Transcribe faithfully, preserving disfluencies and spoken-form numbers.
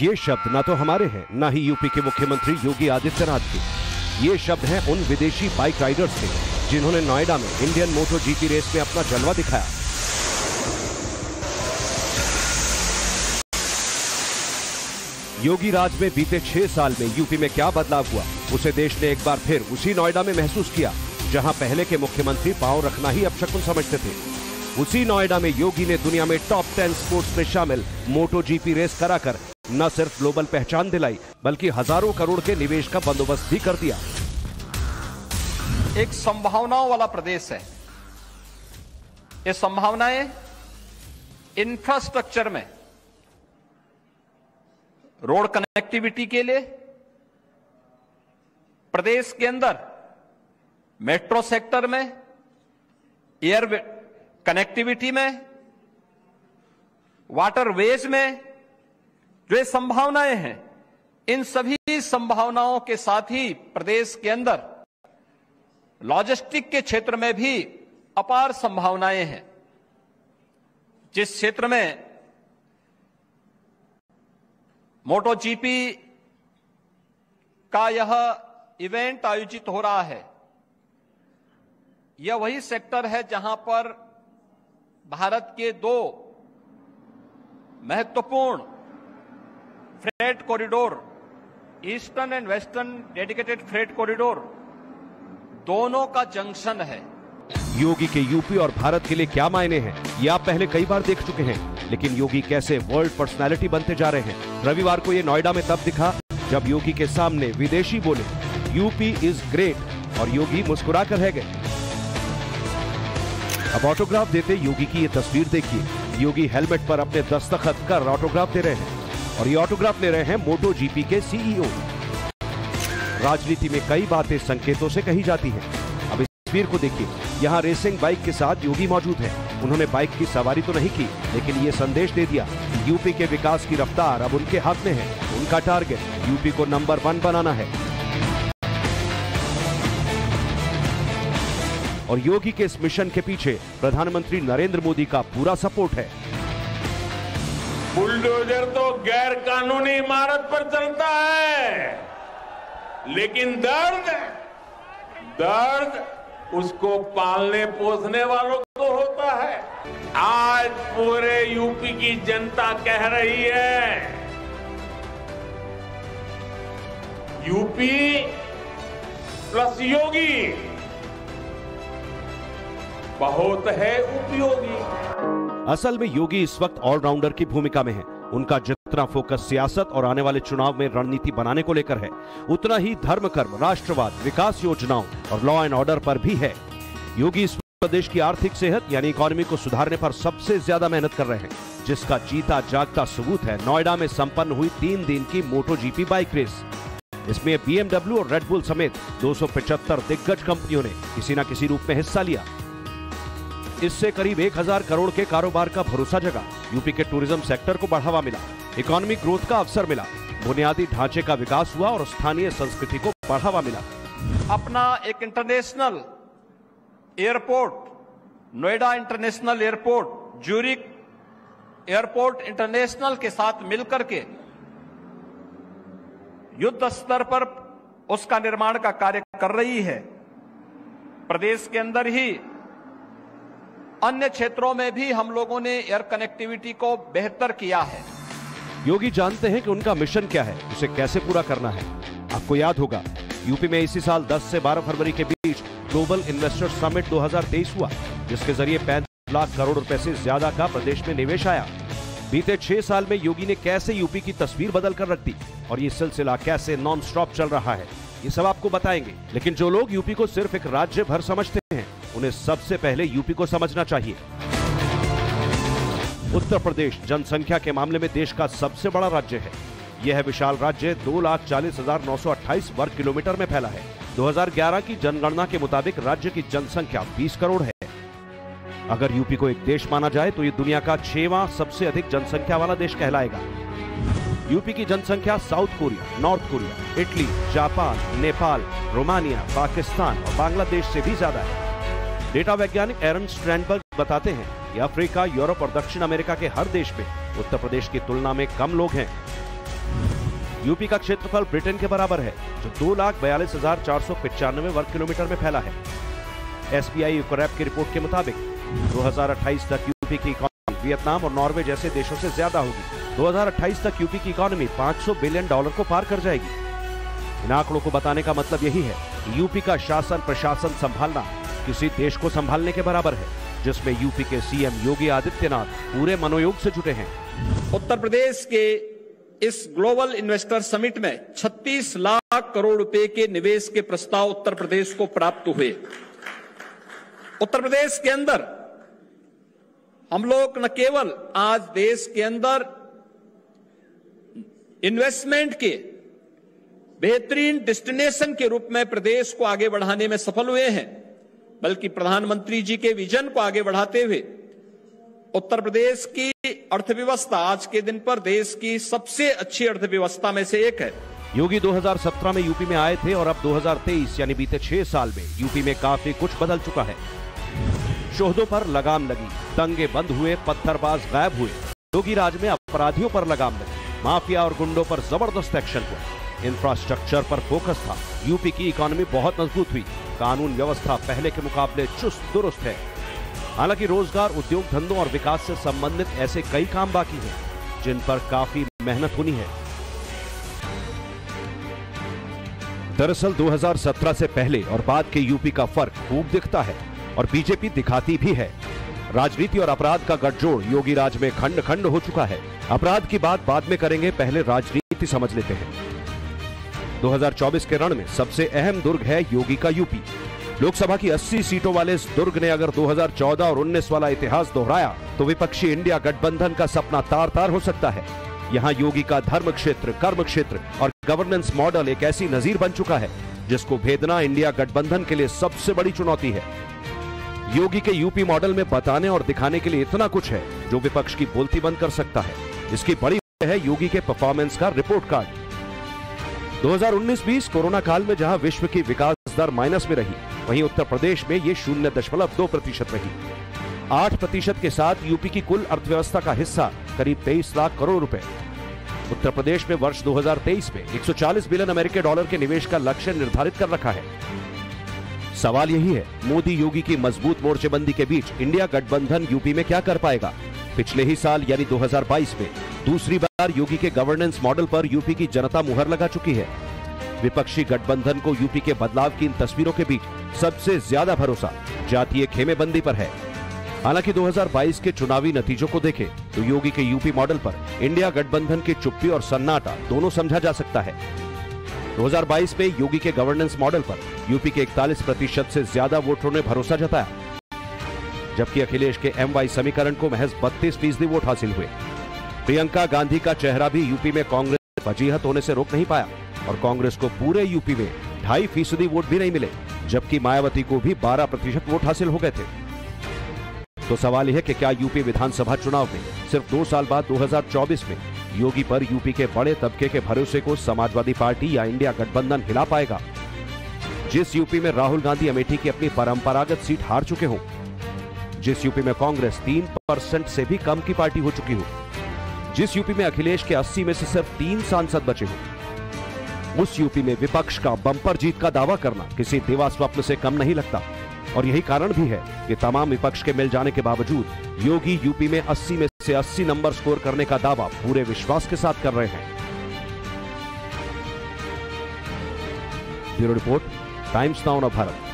ये शब्द ना तो हमारे हैं, ना ही यूपी के मुख्यमंत्री योगी आदित्यनाथ के। ये शब्द हैं उन विदेशी बाइक राइडर्स के जिन्होंने नोएडा में इंडियन मोटो जीपी रेस में अपना जलवा दिखाया। योगी राज में बीते छह साल में यूपी में क्या बदलाव हुआ, उसे देश ने एक बार फिर उसी नोएडा में महसूस किया जहां पहले के मुख्यमंत्री पांव रखना ही अपशकुन समझते थे। उसी नोएडा में योगी ने दुनिया में टॉप टेन स्पोर्ट्स में शामिल मोटो जीपी रेस कराकर न सिर्फ ग्लोबल पहचान दिलाई बल्कि हजारों करोड़ के निवेश का बंदोबस्त भी कर दिया। एक संभावनाओं वाला प्रदेश है। ये संभावनाएं इंफ्रास्ट्रक्चर में, रोड कनेक्टिविटी के लिए प्रदेश के अंदर मेट्रो सेक्टर में, एयर कनेक्टिविटी में, वाटरवेज में जो ये संभावनाएं हैं, इन सभी संभावनाओं के साथ ही प्रदेश के अंदर लॉजिस्टिक के क्षेत्र में भी अपार संभावनाएं हैं। जिस क्षेत्र में मोटो जीपी का यह इवेंट आयोजित हो रहा है, यह वही सेक्टर है जहां पर भारत के दो महत्वपूर्ण freight corridor, eastern and western dedicated freight corridor, दोनों का जंक्शन है। योगी के यूपी और भारत के लिए क्या मायने हैं ये आप पहले कई बार देख चुके हैं, लेकिन योगी कैसे वर्ल्ड पर्सनालिटी बनते जा रहे हैं रविवार को ये नोएडा में तब दिखा जब योगी के सामने विदेशी बोले यूपी इज ग्रेट और योगी मुस्कुरा कर रह गए। अब ऑटोग्राफ देते योगी की ये तस्वीर देखिए। योगी हेलमेट पर अपने दस्तखत कर ऑटोग्राफ दे रहे हैं और ये ऑटोग्राफ ले रहे हैं मोटो जीपी के सीईओ। राजनीति में कई बातें संकेतों से कही जाती है। अब इस तस्वीर को देखिए, यहाँ रेसिंग बाइक के साथ योगी मौजूद है। उन्होंने बाइक की सवारी तो नहीं की लेकिन ये संदेश दे दिया कि यूपी के विकास की रफ्तार अब उनके हाथ में है। उनका टारगेट यूपी को नंबर वन बनाना है। और योगी के इस मिशन के पीछे प्रधानमंत्री नरेंद्र मोदी का पूरा सपोर्ट है। बुलडोजर तो गैर कानूनी इमारत पर चलता है लेकिन दर्द दर्द उसको पालने पोसने वालों को होता है। आज पूरे यूपी की जनता कह रही है यूपी प्लस योगी बहुत है उपयोगी। असल में योगी इस वक्त ऑलराउंडर की भूमिका में है। उनका जितना फोकस सियासत और आने वाले चुनाव में रणनीति बनाने को लेकर है, उतना ही धर्म कर्म, राष्ट्रवाद, विकास योजनाओं और लॉ एंड ऑर्डर पर भी है। योगी इस प्रदेश की आर्थिक सेहत यानी इकोनॉमी को सुधारने पर सबसे ज्यादा मेहनत कर रहे हैं, जिसका जीता जागता सबूत है नोएडा में संपन्न हुई तीन दिन की मोटो जीपी बाइक रेस। इसमें बीएमडब्ल्यू और रेडबुल समेत दो सौ पचहत्तर दिग्गज कंपनियों ने किसी न किसी रूप में हिस्सा लिया। इससे करीब एक हज़ार करोड़ के कारोबार का भरोसा जगा, यूपी के टूरिज्म सेक्टर को बढ़ावा मिला, इकोनॉमिक ग्रोथ का अवसर मिला, बुनियादी ढांचे का विकास हुआ और स्थानीय संस्कृति को बढ़ावा मिला। अपना एक international airport, Noida international airport, Zurich airport international के साथ मिलकर के युद्ध स्तर पर उसका निर्माण का कार्य कर रही है। प्रदेश के अंदर ही अन्य क्षेत्रों में भी हम लोगों ने एयर कनेक्टिविटी को बेहतर किया है। योगी जानते हैं कि उनका मिशन क्या है, उसे कैसे पूरा करना है। आपको याद होगा यूपी में इसी साल दस से बारह फरवरी के बीच ग्लोबल इन्वेस्टर समिट दो हज़ार तेईस हुआ, जिसके जरिए पैंतीस लाख करोड़ रुपए से ज्यादा का प्रदेश में निवेश आया। बीते छह साल में योगी ने कैसे यूपी की तस्वीर बदल कर रख दी और ये सिलसिला कैसे नॉन स्टॉप चल रहा है, ये सब आपको बताएंगे। लेकिन जो लोग यूपी को सिर्फ एक राज्य भर समझते हैं उन्हें सबसे पहले यूपी को समझना चाहिए। उत्तर प्रदेश जनसंख्या के मामले में देश का सबसे बड़ा राज्य है। यह विशाल राज्य दो लाख चालीस हजार नौ सौ अट्ठाईस वर्ग किलोमीटर में फैला है। दो हज़ार ग्यारह की जनगणना के मुताबिक राज्य की जनसंख्या बीस करोड़ है। अगर यूपी को एक देश माना जाए तो ये दुनिया का छठवां सबसे अधिक जनसंख्या वाला देश कहलाएगा। यूपी की जनसंख्या South Korea, North Korea, Italy, Japan, Nepal, Romania, Pakistan और बांग्लादेश से भी ज्यादा है। डेटा वैज्ञानिक एरन स्ट्रैंडबर्ग बताते हैं कि अफ्रीका, यूरोप और दक्षिण अमेरिका के हर देश में उत्तर प्रदेश की तुलना में कम लोग हैं। यूपी का क्षेत्रफल ब्रिटेन के बराबर है जो दो लाख बयालीस हजार चार सौ पिचानवे वर्ग किलोमीटर में फैला है। एसबीआई यूकोरैप की रिपोर्ट के मुताबिक दो हजार अट्ठाईस तक यूपी की इकोनॉमी वियतनाम और नॉर्वे जैसे देशों से ज्यादा होगी। दो हजार अट्ठाईस तक यूपी की इकोनॉमी पाँच सौ बिलियन डॉलर को पार कर जाएगी। इन आंकड़ों को बताने का मतलब यही है कि यूपी का शासन प्रशासन संभालना किसी देश को संभालने के बराबर है, जिसमें यूपी के सीएम योगी आदित्यनाथ पूरे मनोयोग से जुटे हैं। उत्तर प्रदेश के इस ग्लोबल इन्वेस्टर समिट में छत्तीस लाख करोड़ रुपए के निवेश के प्रस्ताव उत्तर प्रदेश को प्राप्त हुए। उत्तर प्रदेश के अंदर हम लोग न केवल आज देश के अंदर इन्वेस्टमेंट के बेहतरीन डेस्टिनेशन के रूप में प्रदेश को आगे बढ़ाने में सफल हुए हैं, बल्कि प्रधानमंत्री जी के विजन को आगे बढ़ाते हुए उत्तर प्रदेश की अर्थव्यवस्था आज के दिन पर देश की सबसे अच्छी अर्थव्यवस्था में से एक है। योगी दो हजार सत्रह में यूपी में आए थे और अब दो हजार तेईस यानी बीते छह साल में यूपी में काफी कुछ बदल चुका है। शोहदों पर लगाम लगी, दंगे बंद हुए, पत्थरबाज गायब हुए। योगी राज में अपराधियों पर लगाम लगी, माफिया और गुंडों पर जबरदस्त एक्शन हुआ। इंफ्रास्ट्रक्चर पर फोकस था, यूपी की इकोनॉमी बहुत मजबूत हुई, कानून व्यवस्था पहले के मुकाबले चुस्त दुरुस्त है। हालांकि रोजगार, उद्योग धंधों और विकास से संबंधित ऐसे कई काम बाकी हैं जिन पर काफी मेहनत होनी है। दरअसल दो हजार सत्रह से पहले और बाद के यूपी का फर्क खूब दिखता है और बीजेपी दिखाती भी है। राजनीति और अपराध का गठजोड़ योगी राज में खंड खंड हो चुका है। अपराध की बात बाद में करेंगे, पहले राजनीति समझ लेते हैं। दो हजार चौबीस के रण में सबसे अहम दुर्ग है योगी का यूपी। लोकसभा की अस्सी सीटों वाले इस दुर्ग ने अगर दो हजार चौदह और उन्नीस वाला इतिहास दोहराया तो विपक्षी इंडिया गठबंधन का सपना तार तार हो सकता है। यहाँ योगी का धर्म क्षेत्र, कर्म क्षेत्र और गवर्नेंस मॉडल एक ऐसी नजीर बन चुका है जिसको भेदना इंडिया गठबंधन के लिए सबसे बड़ी चुनौती है। योगी के यूपी मॉडल में बताने और दिखाने के लिए इतना कुछ है जो विपक्ष की बोलती बंद कर सकता है। इसकी बड़ी वजह है योगी के परफॉर्मेंस का रिपोर्ट कार्ड। दो हजार उन्नीस बीस कोरोना काल में जहां विश्व की विकास दर माइनस में रही, वहीं उत्तर प्रदेश में ये शून्य दशमलव दो प्रतिशत रही। आठ प्रतिशत के साथ यूपी की कुल अर्थव्यवस्था का हिस्सा करीब तेईस लाख करोड़ रुपए। उत्तर प्रदेश में वर्ष दो हजार तेईस में एक सौ चालीस बिलियन अमेरिकी डॉलर के निवेश का लक्ष्य निर्धारित कर रखा है। सवाल यही है, मोदी योगी की मजबूत मोर्चेबंदी के बीच इंडिया गठबंधन यूपी में क्या कर पाएगा। पिछले ही साल यानी दो हजार बाईस में दूसरी बार योगी के गवर्नेंस मॉडल पर यूपी की जनता मुहर लगा चुकी है। विपक्षी गठबंधन को यूपी के बदलाव की इन तस्वीरों के बीच सबसे ज्यादा भरोसा जातीय खेमेबंदी पर है। हालांकि दो हजार बाईस के चुनावी नतीजों को देखें तो योगी के यूपी मॉडल पर इंडिया गठबंधन की चुप्पी और सन्नाटा दोनों समझा जा सकता है। दो हजार बाईस में योगी के गवर्नेंस मॉडल पर यूपी के इकतालीस प्रतिशत से ज्यादा वोटरों ने भरोसा जताया, जबकि अखिलेश के एम वाई समीकरण को महज बत्तीस फीसदी वोट हासिल हुए। प्रियंका गांधी का चेहरा भी यूपी में कांग्रेस वजीहत होने से रोक नहीं पाया और कांग्रेस को पूरे यूपी में ढाई फीसदी वोट भी नहीं मिले, जबकि मायावती को भी बारह प्रतिशत वोट हासिल हो गए थे। तो सवाल यह है कि क्या यूपी विधानसभा चुनाव में सिर्फ दो साल बाद दो हजार चौबीस में योगी पर यूपी के बड़े तबके के भरोसे को समाजवादी पार्टी या इंडिया गठबंधन हिला पाएगा। जिस यूपी में राहुल गांधी अमेठी की अपनी परंपरागत सीट हार चुके हों, जिस यूपी में कांग्रेस तीन परसेंट से भी कम की पार्टी हो चुकी हो, जिस यूपी में अखिलेश के अस्सी में से सिर्फ तीन सांसद बचे हों, उस यूपी में विपक्ष का बंपर जीत का दावा करना किसी देवा स्वप्न से कम नहीं लगता। और यही कारण भी है कि तमाम विपक्ष के मिल जाने के बावजूद योगी यूपी में अस्सी में से अस्सी नंबर स्कोर करने का दावा पूरे विश्वास के साथ कर रहे हैं। Bureau report, Times Now of Bharat.